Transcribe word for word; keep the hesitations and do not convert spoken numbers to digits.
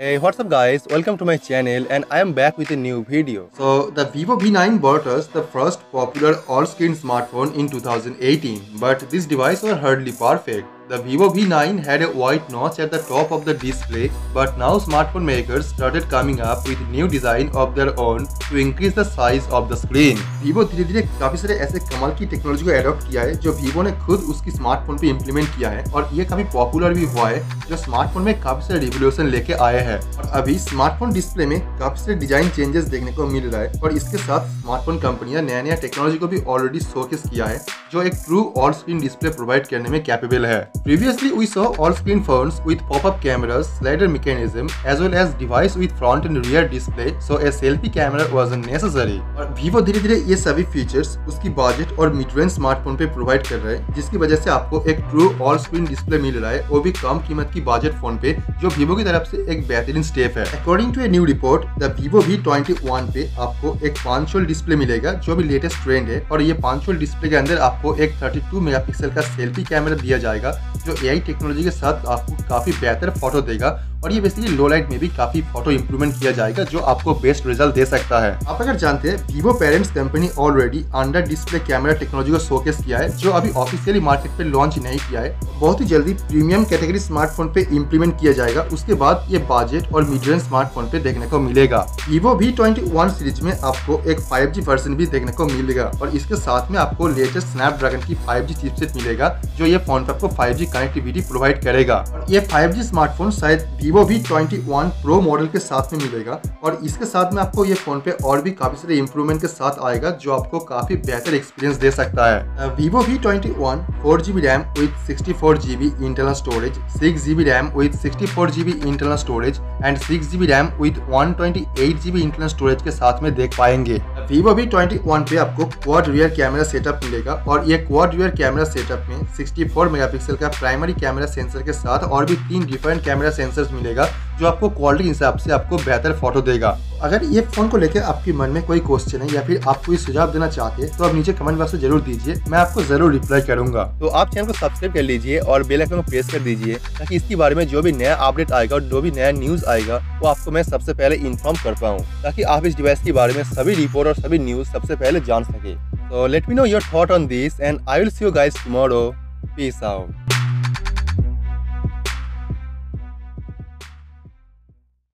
Hey, what's up guys, welcome to my channel and I am back with a new video. So the Vivo V nine brought us the first popular all-screen smartphone in two thousand eighteen, but this device was hardly perfect. The Vivo V nine had a white notch at the top of the display, but now smartphone makers started coming up with new design of their own to increase the size of the screen. Vivo धीरे धीरे काफी सारे ऐसे कमाल की technology को adopt किया है जो Vivo ने खुद उसकी स्मार्टफोन पे इम्प्लीमेंट किया है, और ये काफी पॉपुलर भी हुआ है जो स्मार्टफोन में काफी सारे रिवोल्यूशन लेके आया है। और अभी स्मार्टफोन डिस्प्ले में काफी सारे डिजाइन चेंजेस देखने को मिल रहा है, और इसके साथ स्मार्टफोन कंपनियां नया नया टेक्नोलॉजी को भी ऑलरेडी शोकेस किया है जो एक true all screen display provide करने में कैपेबल है। Previously, we saw all-screen phones with pop-up cameras, slider mechanism, as well as device with front and rear display, so a selfie camera wasn't necessary. और Vivo धीरे-धीरे ये सभी features उसकी budget और mid-range smartphone पे provide कर रहा है, जिसकी वजह से आपको एक ट्रू ऑल-स्क्रीन डिस्प्ले मिल रहा है, वो भी कम कीमत की बजट फोन पे, जो Vivo की तरफ से एक बेहतरीन स्टेप है। According to a new report, the Vivo V twenty-one पे आपको एक पंचोल डिस्प्ले मिलेगा जो भी लेटेस्ट ट्रेंड है, और ये पंचोल डिस्प्ले के अंदर आपको एक थर्टी टू मेगापिक्सल का सेल्फी कैमरा दिया जाएगा जो ए आई टेक्नोलॉजी के साथ आपको काफी बेहतर फोटो देगा, और ये बेसिकली लो लाइट में भी काफी फोटो इम्प्रूवमेंट किया जाएगा जो आपको बेस्ट रिजल्ट दे सकता है। आप अगर जानते हैं, Vivo parents company already under display camera technology को शोकेस किया है जो अभी ऑफिशियली मार्केट पे लॉन्च नहीं किया है, बहुत ही जल्दी प्रीमियम कैटेगरी स्मार्टफोन पे इम्प्लीमेंट किया जाएगा। उसके बाद ये बजट और मिड रेंज स्मार्टफोन पे देखने को मिलेगा। Vivo V twenty-one सीरीज में आपको एक फाइव जी वर्जन भी देखने को मिलेगा, और इसके साथ में आपको लेटेस्ट स्नैपड्रैगन की फाइव जी चिपसेट मिलेगा जो ये फोन पे आपको फाइव जी कनेक्टिविटी प्रोवाइड करेगा। और ये फाइव जी स्मार्टफोन शायद Vivo V twenty-one Pro model के साथ में मिलेगा, और इसके साथ में आपको ये फोन पे और भी काफी सारे इम्प्रूवमेंट के साथ आएगा जो आपको काफी बेहतर एक्सपीरियंस दे सकता है। Vivo V twenty-one four G B RAM with sixty four G B internal storage, six G B RAM with sixty four G B internal storage and six G B RAM with one twenty eight G B internal storage के साथ में देख पाएंगे। Vivo V twenty-one पे आपको quad rear camera setup मिलेगा, और ये क्वाड रियर कैमरा सेटअप में सिक्सटी फोर मेगापिक्सल का प्राइमरी कैमरा सेंसर के साथ और भी तीन डिफरेंट कैमरा सेंसर्स मिलेगा जो आपको क्वालिटी के हिसाब से आपको बेहतर फोटो देगा। अगर ये फोन को लेकर आपके मन में कोई क्वेश्चन है या फिर आप कोई सुझाव देना चाहते हैं तो आप नीचे कमेंट बॉक्स में जरूर दीजिए, मैं आपको जरूर रिप्लाई करूंगा। तो आप चैनल को सब्सक्राइब कर लीजिए और बेल आइकन को प्रेस कर दीजिए ताकि इसके बारे में जो भी नया अपडेट आएगा और जो भी नया न्यूज आएगा वो आपको मैं सबसे पहले इन्फॉर्म कर पाऊँ, ताकि आप इस डिवाइस के बारे में सभी रिपोर्ट और सभी न्यूज सबसे पहले जान सके। तो let me know your thought on this and I will see you guys tomorrow. Peace out.